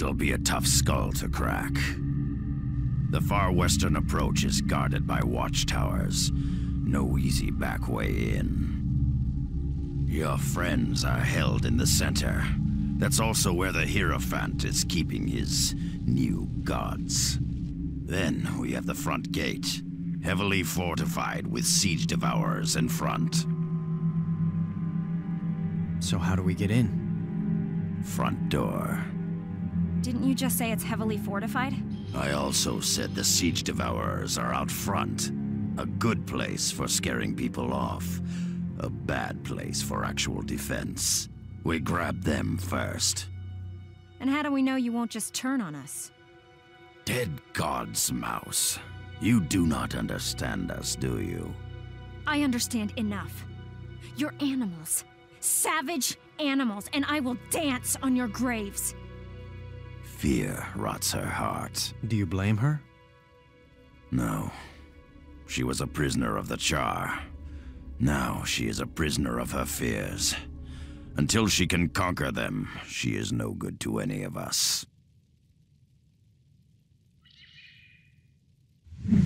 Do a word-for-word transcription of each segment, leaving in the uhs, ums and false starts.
It'll be a tough skull to crack. The far western approach is guarded by watchtowers. No easy back way in. Your friends are held in the center. That's also where the Hierophant is keeping his new gods. Then we have the front gate, heavily fortified with siege devourers in front. So how do we get in? Front door. Didn't you just say it's heavily fortified? I also said the siege devourers are out front. A good place for scaring people off. A bad place for actual defense. We grab them first. And how do we know you won't just turn on us? Dead gods, Mouse. You do not understand us, do you? I understand enough. You're animals. Savage animals, and I will dance on your graves. Fear rots her heart. Do you blame her? No. She was a prisoner of the Char. Now she is a prisoner of her fears. Until she can conquer them, she is no good to any of us. So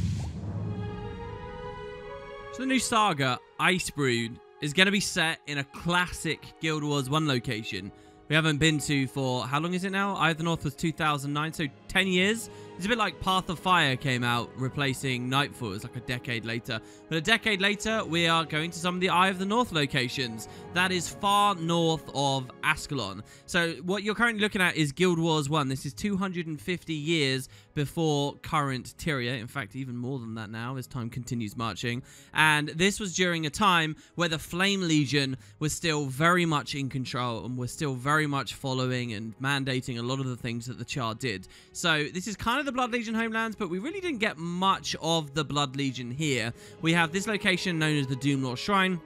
the new saga, Icebrood, is going to be set in a classic Guild Wars one location. We haven't been to for, how long is it now? Eye of the North was two thousand nine, so ten years. It's a bit like Path of Fire came out, replacing Nightfall. It was like a decade later. But a decade later, we are going to some of the Eye of the North locations. That is far north of Ascalon. So what you're currently looking at is Guild Wars one. This is two hundred fifty years before current Tyria. In fact, even more than that now as time continues marching. And this was during a time where the Flame Legion was still very much in control and were still very much following and mandating a lot of the things that the Char did. So this is kind of the Blood Legion homelands, but we really didn't get much of the Blood Legion here. We have this location known as the Doomlore Shrine,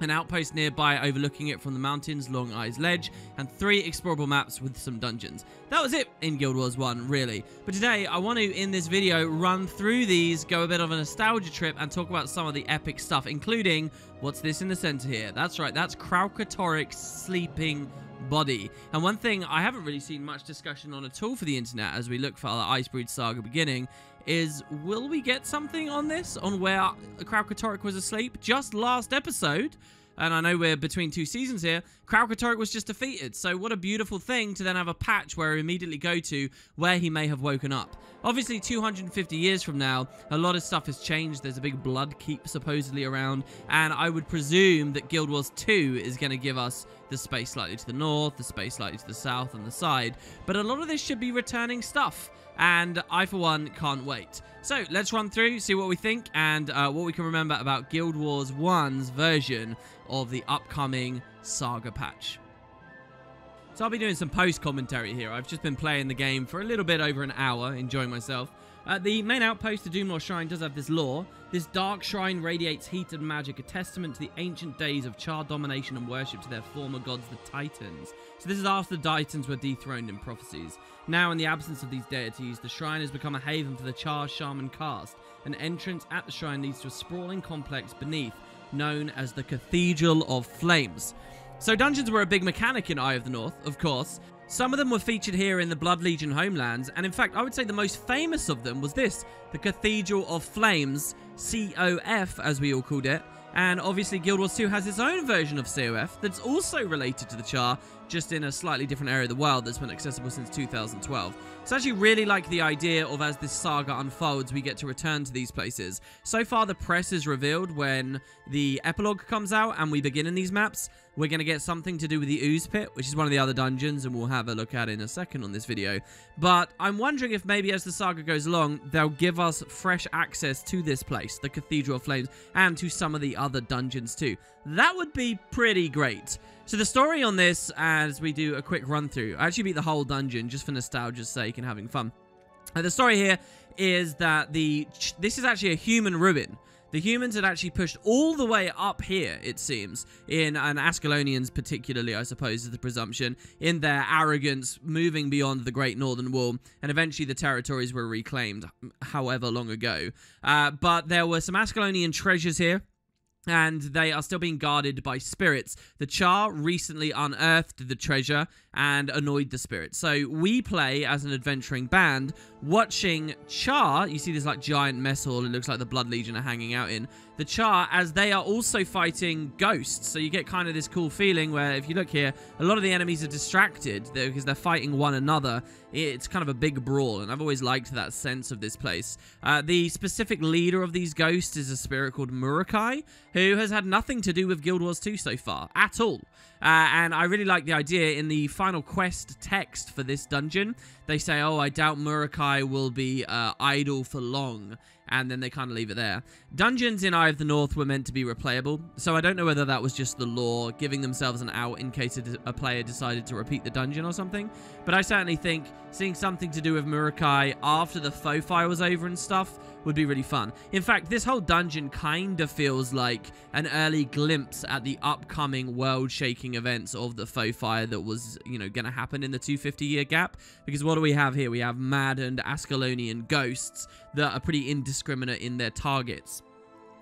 an outpost nearby overlooking it from the mountains, Long Eyes Ledge, and three explorable maps with some dungeons. That was it in Guild Wars one, really. But today, I want to, in this video, run through these, go a bit of a nostalgia trip, and talk about some of the epic stuff, including, what's this in the center here? That's right, that's Kralkatorrik's sleeping body. And one thing I haven't really seen much discussion on at all for the internet as we look for our Icebrood saga beginning is, will we get something on this, on where Kralkatorrik was asleep? Just last episode, and I know we're between two seasons here, Kralkatorrik was just defeated. So what a beautiful thing to then have a patch where we immediately go to where he may have woken up. Obviously, two hundred fifty years from now, a lot of stuff has changed. There's a big blood keep supposedly around, and I would presume that Guild Wars two is going to give us the space slightly to the north, the space slightly to the south, and the side. But a lot of this should be returning stuff, and I, for one, can't wait. So let's run through, see what we think, and uh, what we can remember about Guild Wars one's version of the upcoming saga patch. So I'll be doing some post-commentary here. I've just been playing the game for a little bit over an hour, enjoying myself. Uh, the main outpost, the Doomlore Shrine, does have this lore. This dark shrine radiates heat and magic, a testament to the ancient days of Char domination and worship to their former gods, the Titans. So this is after the Titans were dethroned in prophecies. Now, in the absence of these deities, the shrine has become a haven for the Char Shaman caste. An entrance at the shrine leads to a sprawling complex beneath, known as the Cathedral of Flames. So dungeons were a big mechanic in Eye of the North, of course. Some of them were featured here in the Blood Legion homelands, and in fact, I would say the most famous of them was this, the Cathedral of Flames, C O F as we all called it, and obviously Guild Wars two has its own version of C O F that's also related to the Char, just in a slightly different area of the world that's been accessible since two thousand twelve. So I actually really like the idea of, as this saga unfolds, we get to return to these places. So far, the press is revealed when the epilogue comes out and we begin in these maps. We're going to get something to do with the Ooze Pit, which is one of the other dungeons, and we'll have a look at in a second on this video. But I'm wondering if maybe as the saga goes along, they'll give us fresh access to this place, the Cathedral of Flames, and to some of the other dungeons too. That would be pretty great. So the story on this, as we do a quick run through, I actually beat the whole dungeon just for nostalgia's sake and having fun. And the story here is that the this is actually a human ruin. The humans had actually pushed all the way up here, it seems, in an Ascalonians particularly, I suppose, is the presumption, in their arrogance, moving beyond the Great Northern Wall, and eventually the territories were reclaimed, however long ago. Uh, but there were some Ascalonian treasures here. and they are still being guarded by spirits. The Char recently unearthed the treasure and annoyed the spirits. So we play as an adventuring band watching Char. You see this like giant mess hall it looks like the Blood Legion are hanging out in. The Char, as they are also fighting ghosts. So you get kind of this cool feeling where if you look here, a lot of the enemies are distracted because they're fighting one another. It's kind of a big brawl, and I've always liked that sense of this place. Uh, the specific leader of these ghosts is a spirit called Murakai, who has had nothing to do with Guild Wars two so far, at all. Uh, and I really like the idea in the final quest text for this dungeon. They say, oh, I doubt Murakai will be uh, idle for long. And then they kind of leave it there. Dungeons in Eye of the North were meant to be replayable, so I don't know whether that was just the lore, giving themselves an out in case a, a player decided to repeat the dungeon or something. But I certainly think seeing something to do with Murakai after the Foefire was over and stuff would be really fun. In fact, this whole dungeon kind of feels like an early glimpse at the upcoming world-shaking events of the Foefire that was, you know, going to happen in the two hundred fifty year gap. Because what do we have here? We have maddened Ascalonian ghosts that are pretty indiscriminate in their targets.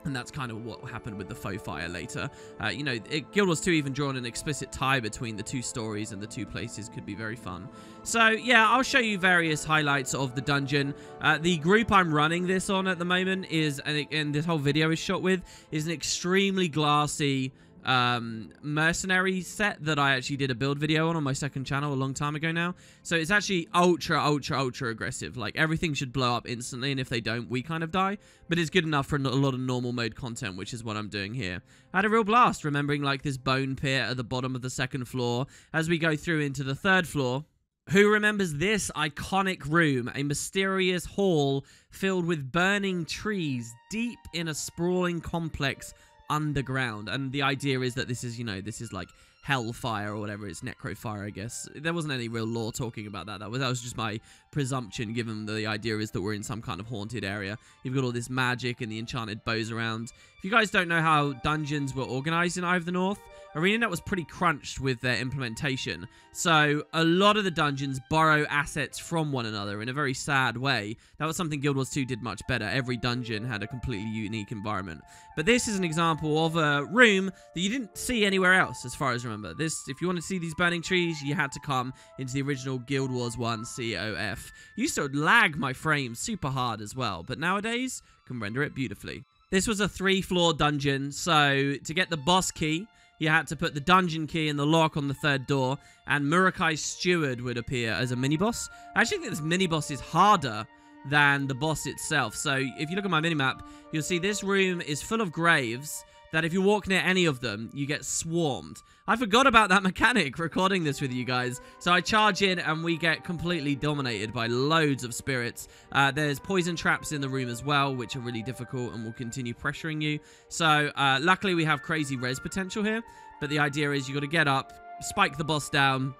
And that's kind of what happened with the Foefire later. Uh, you know, it, Guild Wars two even drawn an explicit tie between the two stories, and the two places could be very fun. So, yeah, I'll show you various highlights of the dungeon. Uh, the group I'm running this on at the moment is, and, and this whole video is shot with, is an extremely glassy um mercenary set that I actually did a build video on on my second channel a long time ago now. So it's actually ultra ultra ultra aggressive. Like, everything should blow up instantly, and if they don't, we kind of die, but it's good enough for a lot of normal mode content, which is what I'm doing here. I had a real blast remembering like this bone pit at the bottom of the second floor. As we go through into the third floor, who remembers this iconic room? A mysterious hall filled with burning trees deep in a sprawling complex underground. And the idea is that this is, you know, this is like hellfire or whatever. It's necrofire, I guess. There wasn't any real lore talking about that. That was, that was just my presumption, given the idea is that we're in some kind of haunted area. You've got all this magic and the enchanted bows around. If you guys don't know how dungeons were organized in Eye of the North, ArenaNet was pretty crunched with their implementation. So a lot of the dungeons borrow assets from one another in a very sad way. That was something Guild Wars two did much better. Every dungeon had a completely unique environment. But this is an example of a room that you didn't see anywhere else, as far as remember. This, if you want to see these burning trees, you had to come into the original Guild Wars one C O F. Used to lag my frames super hard as well, but nowadays can render it beautifully. This was a three-floor dungeon, so to get the boss key, you had to put the dungeon key in the lock on the third door, and Murakai's Steward would appear as a mini-boss. I actually think this mini-boss is harder than the boss itself. So if you look at my minimap, you'll see this room is full of graves that if you walk near any of them, you get swarmed. I forgot about that mechanic recording this with you guys. So I charge in and we get completely dominated by loads of spirits. Uh, there's poison traps in the room as well, which are really difficult and will continue pressuring you. So uh, luckily we have crazy res potential here. But the idea is you got to get up, spike the boss down,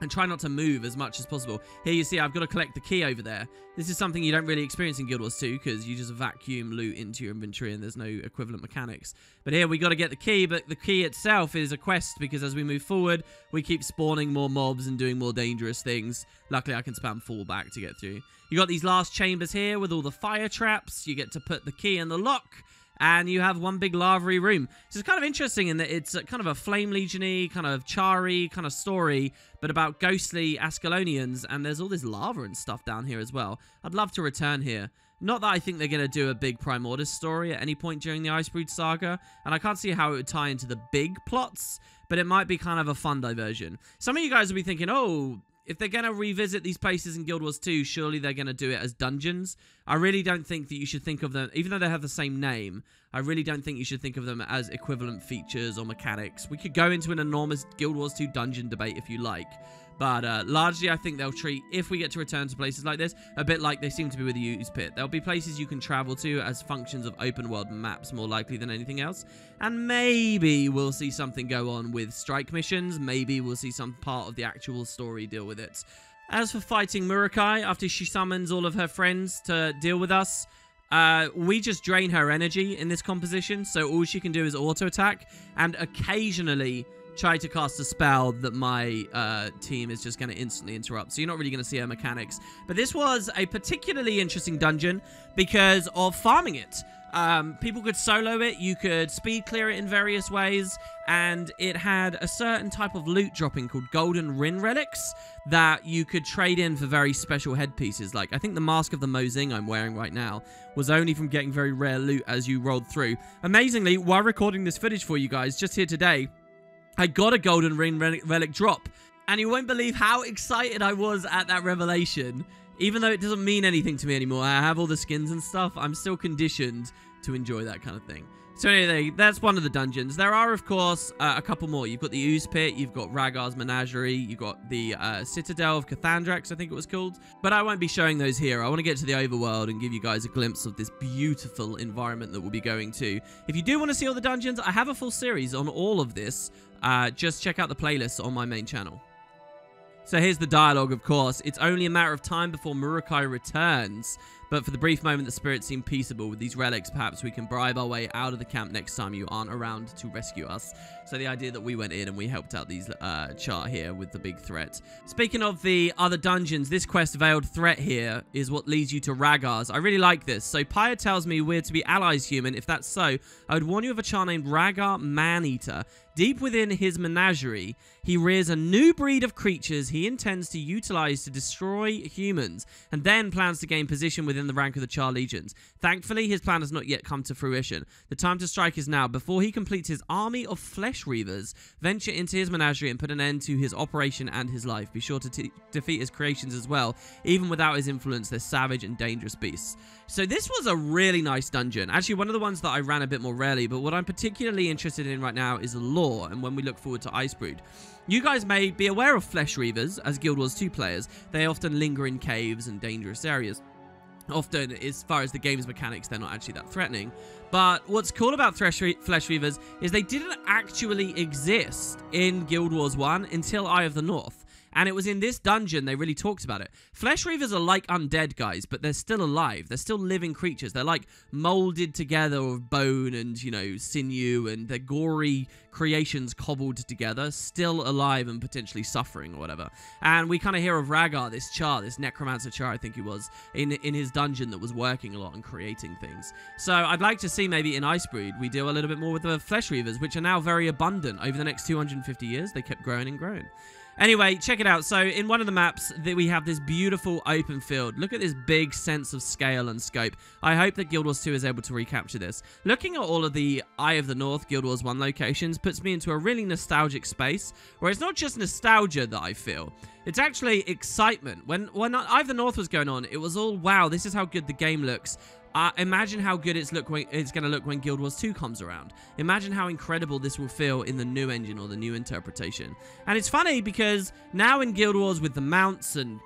and try not to move as much as possible. Here you see I've got to collect the key over there. This is something you don't really experience in Guild Wars two because you just vacuum loot into your inventory and there's no equivalent mechanics. But here we got to get the key, but the key itself is a quest because as we move forward, we keep spawning more mobs and doing more dangerous things. Luckily, I can spam fallback to get through. You got these last chambers here with all the fire traps. You get to put the key in the lock. And you have one big lavary room. So it's kind of interesting in that it's kind of a Flame Legion-y, kind of Char-y kind of story, but about ghostly Ascalonians. And there's all this lava and stuff down here as well. I'd love to return here. Not that I think they're going to do a big Primordus story at any point during the Icebrood saga. And I can't see how it would tie into the big plots, but it might be kind of a fun diversion. Some of you guys will be thinking, oh, if they're going to revisit these places in Guild Wars two, surely they're going to do it as dungeons. I really don't think that you should think of them, even though they have the same name, I really don't think you should think of them as equivalent features or mechanics. We could go into an enormous Guild Wars two dungeon debate if you like. But uh, largely, I think they'll treat, if we get to return to places like this, a bit like they seem to be with the Ooze Pit. There'll be places you can travel to as functions of open-world maps, more likely than anything else. And maybe we'll see something go on with strike missions. Maybe we'll see some part of the actual story deal with it. As for fighting Murakai, after she summons all of her friends to deal with us, Uh, we just drain her energy in this composition, so all she can do is auto-attack and occasionally try to cast a spell that my uh, team is just going to instantly interrupt. So you're not really going to see her mechanics. But this was a particularly interesting dungeon because of farming it. Um, people could solo it, you could speed clear it in various ways, and it had a certain type of loot dropping called Golden Rin Relics that you could trade in for very special headpieces. Like, I think the Mask of the Mozing I'm wearing right now was only from getting very rare loot as you rolled through. Amazingly, while recording this footage for you guys, just here today, I got a Golden Rin Relic drop, and you won't believe how excited I was at that revelation. Even though it doesn't mean anything to me anymore, I have all the skins and stuff, I'm still conditioned to enjoy that kind of thing. So anyway, that's one of the dungeons. There are, of course, uh, a couple more. You've got the Ooze Pit, you've got Ragar's Menagerie, you've got the uh, Citadel of Cathandrax, I think it was called. But I won't be showing those here. I want to get to the overworld and give you guys a glimpse of this beautiful environment that we'll be going to. If you do want to see all the dungeons, I have a full series on all of this. Uh, just check out the playlist on my main channel. So here's the dialogue, of course. It's only a matter of time before Murakai returns. But for the brief moment, the spirits seem peaceable. With these relics, perhaps we can bribe our way out of the camp next time you aren't around to rescue us. So the idea that we went in and we helped out these uh, Char here with the big threat. Speaking of the other dungeons, this quest Veiled Threat here is what leads you to Ragar's. I really like this. So Pyre tells me we're to be allies, human. If that's so, I would warn you of a Char named Ragar Maneater. Deep within his menagerie, he rears a new breed of creatures he intends to utilize to destroy humans, and then plans to gain position within the rank of the Char legions. Thankfully, his plan has not yet come to fruition. The time to strike is now. Before he completes his army of Flesh Reavers, venture into his menagerie and put an end to his operation and his life. Be sure to defeat his creations as well. Even without his influence, they're savage and dangerous beasts. So this was a really nice dungeon. Actually, one of the ones that I ran a bit more rarely, but what I'm particularly interested in right now is the lore. And when we look forward to Icebrood, you guys may be aware of Flesh Reavers as Guild Wars two players. They often linger in caves and dangerous areas. Often, as far as the game's mechanics, they're not actually that threatening. But what's cool about Flesh Reavers is they didn't actually exist in Guild Wars one until Eye of the North. And it was in this dungeon they really talked about it. Flesh Reavers are like undead guys, but they're still alive. They're still living creatures. They're like molded together of bone and, you know, sinew, and they're gory creations cobbled together, still alive and potentially suffering or whatever. And we kind of hear of Ragar, this Char, this necromancer Char, I think he was, in, in his dungeon that was working a lot and creating things. So I'd like to see maybe in Icebrood we do a little bit more with the Flesh Reavers, which are now very abundant. Over the next two hundred fifty years, they kept growing and growing. Anyway, check it out. So in one of the maps, that we have this beautiful open field. Look at this big sense of scale and scope. I hope that Guild Wars two is able to recapture this. Looking at all of the Eye of the North Guild Wars one locations puts me into a really nostalgic space, where it's not just nostalgia that I feel. It's actually excitement. When, when Eye of the North was going on, it was all, wow, this is how good the game looks. Uh, imagine how good it's, look when, it's going to look when Guild Wars two comes around. Imagine how incredible this will feel in the new engine or the new interpretation. And it's funny because now in Guild Wars, with the mounts and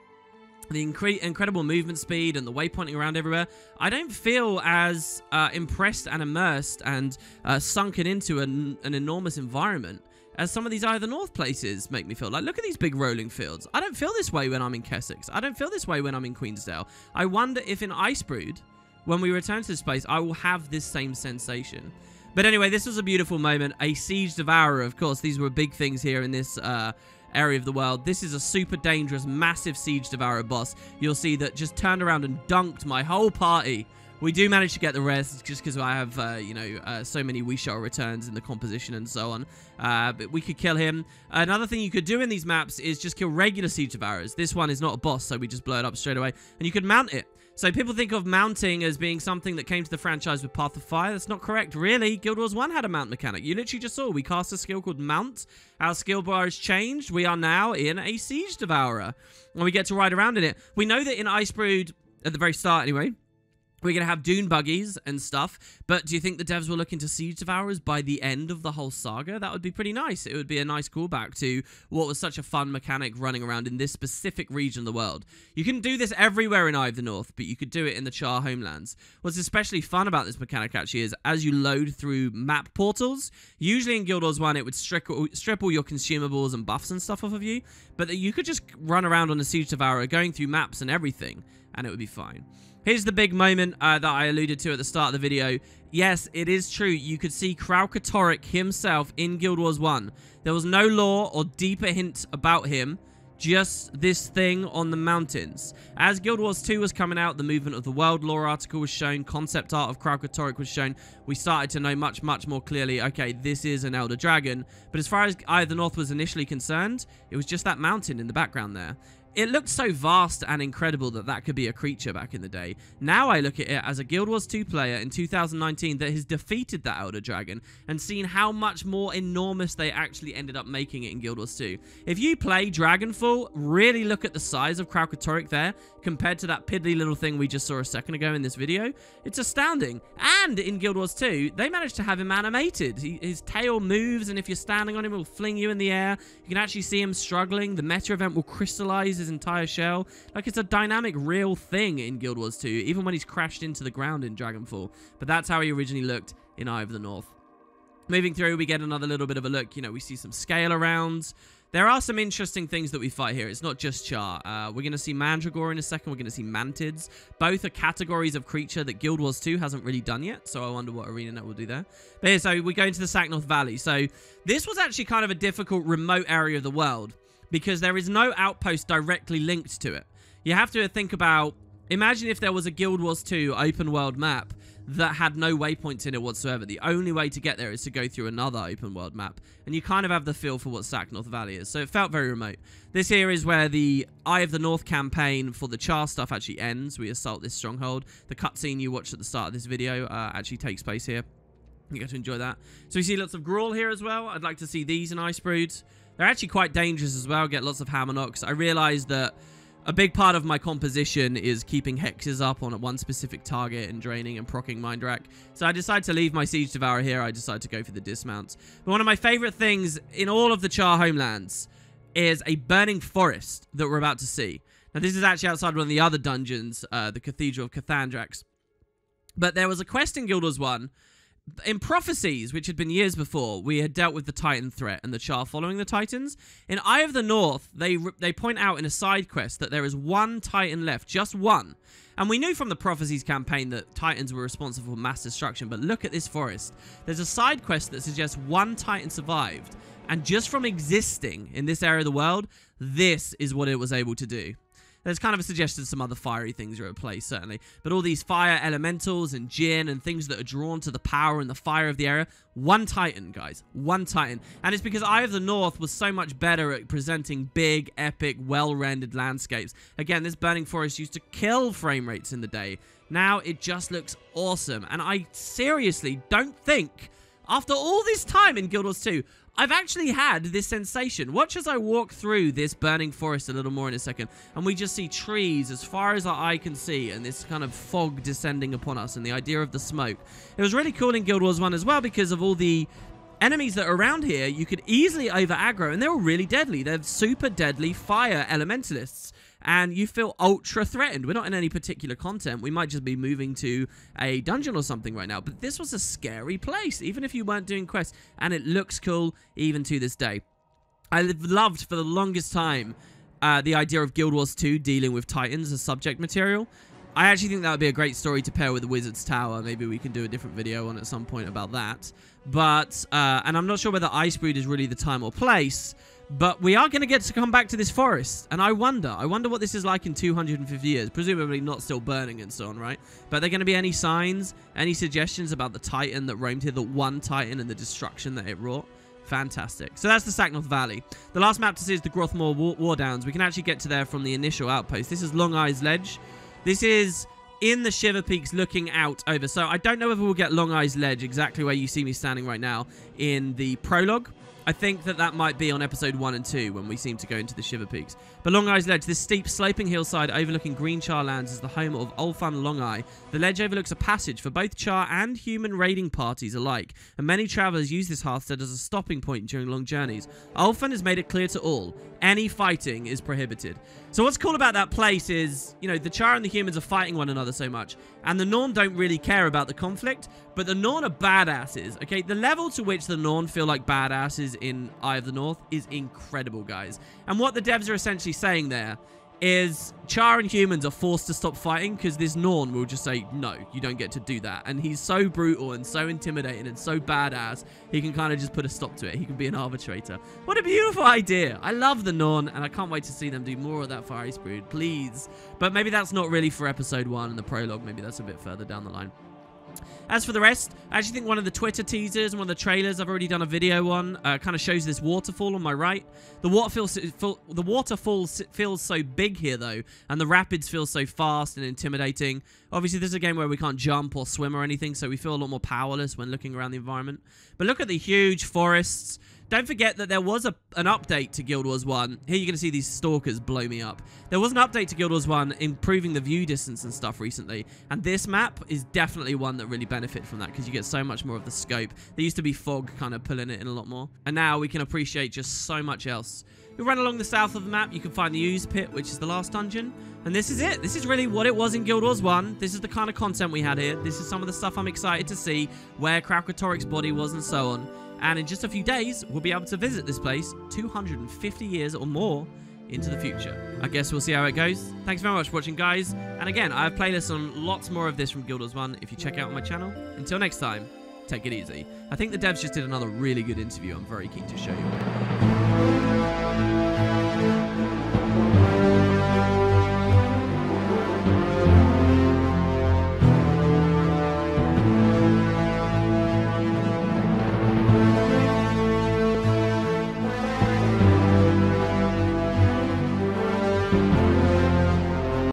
the incre incredible movement speed and the waypointing around everywhere, I don't feel as uh, impressed and immersed and uh, sunken into an, an enormous environment as some of these Eye of the North places make me feel. Like, look at these big rolling fields. I don't feel this way when I'm in Kessex. I don't feel this way when I'm in Queensdale. I wonder if in Icebrood, when we return to this place, I will have this same sensation. But anyway, this was a beautiful moment. A Siege Devourer, of course. These were big things here in this uh, area of the world. This is a super dangerous, massive Siege Devourer boss. You'll see that just turned around and dunked my whole party. We do manage to get the rest, just because I have, uh, you know, uh, so many We Shall Returns in the composition and so on. Uh, but we could kill him. Another thing you could do in these maps is just kill regular Siege Devourers. This one is not a boss, so we just blow it up straight away. And you could mount it. So people think of mounting as being something that came to the franchise with Path of Fire. That's not correct, really. Guild Wars one had a mount mechanic. You literally just saw we cast a skill called Mount. Our skill bar has changed. We are now in a Siege Devourer. And we get to ride around in it. We know that in Icebrood, at the very start anyway, we're going to have dune buggies and stuff, but do you think the devs were looking to Siege Devourers by the end of the whole saga? That would be pretty nice. It would be a nice callback to what was such a fun mechanic running around in this specific region of the world. You can do this everywhere in Eye of the North, but you could do it in the Char homelands. What's especially fun about this mechanic actually is as you load through map portals, usually in Guild Wars one it would strip all, strip all your consumables and buffs and stuff off of you, but you could just run around on a Siege Devourer going through maps and everything, and it would be fine. Here's the big moment uh, that I alluded to at the start of the video. Yes, it is true. You could see Kralkatorrik himself in Guild Wars one. There was no lore or deeper hint about him. just this thing on the mountains. As Guild Wars two was coming out, the Movement of the World lore article was shown, concept art of Kralkatorrik was shown. We started to know much, much more clearly, okay, this is an Elder Dragon. But as far as Eye of the North was initially concerned, it was just that mountain in the background there. It looked so vast and incredible that that could be a creature back in the day. Now I look at it as a Guild Wars two player in two thousand nineteen that has defeated that Elder Dragon and seen how much more enormous they actually ended up making it in Guild Wars two. If you play Dragonfall, really look at the size of Kralkatorrik there compared to that piddly little thing we just saw a second ago in this video. It's astounding. And in Guild Wars two, they managed to have him animated. He, his tail moves, and if you're standing on him, it will fling you in the air. You can actually see him struggling. The meta event will crystallize his entire shell. Like, it's a dynamic real thing in Guild Wars two, even when he's crashed into the ground in Dragonfall. But that's how he originally looked in Eye of the North. Moving through, we get another little bit of a look. You know, we see some scale around. There are some interesting things that we fight here. It's not just Char. Uh, we're going to see Mandragore in a second. We're going to see Mantids. Both are categories of creature that Guild Wars two hasn't really done yet. So I wonder what ArenaNet will do there. But here, so we go into the Sacnoth Valley. So this was actually kind of a difficult remote area of the world, because there is no outpost directly linked to it. You have to think about, imagine if there was a Guild Wars two open world map that had no waypoints in it whatsoever. The only way to get there is to go through another open world map. And you kind of have the feel for what Sacnoth Valley is. So it felt very remote. This here is where the Eye of the North campaign for the Char stuff actually ends. We assault this stronghold. The cutscene you watched at the start of this video uh, actually takes place here. You get to enjoy that. So we see lots of Grawl here as well. I'd like to see these in Icebrood. They're actually quite dangerous as well. Get lots of hammer knocks. I realized that a big part of my composition is keeping hexes up on one specific target and draining and proccing Mindrak. So I decided to leave my Siege Devourer here. I decided to go for the dismounts. But one of my favorite things in all of the Char homelands is a burning forest that we're about to see. Now, this is actually outside one of the other dungeons, uh, the Cathedral of Cathandrax. But there was a quest in Guild Wars one. In Prophecies, which had been years before, we had dealt with the Titan threat and the Char following the Titans. In Eye of the North, they they point out in a side quest that there is one Titan left, just one. And we knew from the Prophecies campaign that Titans were responsible for mass destruction, but look at this forest. There's a side quest that suggests one Titan survived, and just from existing in this area of the world, this is what it was able to do. There's kind of suggested some other fiery things are at play, certainly. But all these fire elementals and djinn and things that are drawn to the power and the fire of the area. One Titan, guys. One Titan. And it's because Eye of the North was so much better at presenting big, epic, well-rendered landscapes. Again, this burning forest used to kill frame rates in the day. Now it just looks awesome. And I seriously don't think, after all this time in Guild Wars two, I've actually had this sensation. Watch as I walk through this burning forest a little more in a second, and we just see trees as far as our eye can see, and this kind of fog descending upon us, and the idea of the smoke. It was really cool in Guild Wars one as well, because of all the enemies that are around here, you could easily over aggro, and they're all really deadly. They're super deadly fire elementalists, and you feel ultra threatened. We're not in any particular content. We might just be moving to a dungeon or something right now. But this was a scary place, even if you weren't doing quests. And it looks cool even to this day. I loved for the longest time uh, the idea of Guild Wars two dealing with Titans as subject material. I actually think that would be a great story to pair with the Wizard's Tower. Maybe we can do a different video on at some point about that. But, uh, and I'm not sure whether Icebrood is really the time or place, but we are going to get to come back to this forest. And I wonder, I wonder what this is like in two hundred fifty years. Presumably not still burning and so on, right? But are there going to be any signs, any suggestions about the Titan that roamed here, the one Titan, and the destruction that it wrought? Fantastic. So that's the Sacnoth Valley. The last map to see is the Grothmore War Wardowns. We can actually get to there from the initial outpost. This is Long Eyes Ledge. This is in the Shiver Peaks looking out over. So I don't know if we'll get Long Eyes Ledge, exactly where you see me standing right now, in the prologue. I think that that might be on episode one and two when we seem to go into the Shiver Peaks. But Long Eyes Ledge, this steep, sloping hillside overlooking green Char lands, is the home of Ulfun Long Eye. The ledge overlooks a passage for both Char and human raiding parties alike, and many travelers use this hearthstead as a stopping point during long journeys. Ulfun has made it clear to all, any fighting is prohibited. So what's cool about that place is, you know, the Char and the humans are fighting one another so much, and the Norn don't really care about the conflict, but the Norn are badasses, okay? The level to which the Norn feel like badasses in Eye of the North is incredible, guys. And what the devs are essentially saying there is Char and humans are forced to stop fighting because this Norn will just say, no, you don't get to do that. And he's so brutal and so intimidating and so badass, he can kind of just put a stop to it. He can be an arbitrator. What a beautiful idea. I love the Norn, and I can't wait to see them do more of that for Icebrood, please. But maybe that's not really for episode one and the prologue. Maybe that's a bit further down the line. As for the rest, I actually think one of the Twitter teasers and one of the trailers I've already done a video on uh, kind of shows this waterfall on my right. The water feels, the waterfall feels so big here, though, and the rapids feel so fast and intimidating. Obviously, this is a game where we can't jump or swim or anything, so we feel a lot more powerless when looking around the environment. But look at the huge forests. Don't forget that there was a, an update to Guild Wars one. Here you're going to see these stalkers blow me up. There was an update to Guild Wars one improving the view distance and stuff recently. And this map is definitely one that really benefits from that because you get so much more of the scope. There used to be fog kind of pulling it in a lot more. And now we can appreciate just so much else. You'll run along the south of the map. You can find the Ooze Pit, which is the last dungeon. And this is it. This is really what it was in Guild Wars one. This is the kind of content we had here. This is some of the stuff I'm excited to see, where Kralkatorrik's body was and so on. And in just a few days, we'll be able to visit this place two hundred fifty years or more into the future. I guess we'll see how it goes. Thanks very much for watching, guys. And again, I have playlists on lots more of this from Guild Wars one if you check out my channel. Until next time, take it easy. I think the devs just did another really good interview I'm very keen to show you.